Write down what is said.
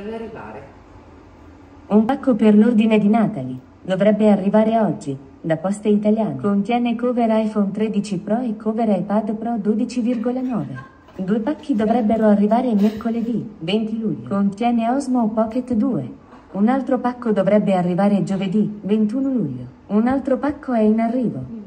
deve arrivare. Un pacco per l'ordine di Natalie. Dovrebbe arrivare oggi, da Poste Italiane. Contiene cover iPhone 13 Pro e cover iPad Pro 12,9. 2 pacchi dovrebbero arrivare mercoledì, 20 luglio. Contiene Osmo Pocket 2. Un altro pacco dovrebbe arrivare giovedì, 21 luglio. Un altro pacco è in arrivo.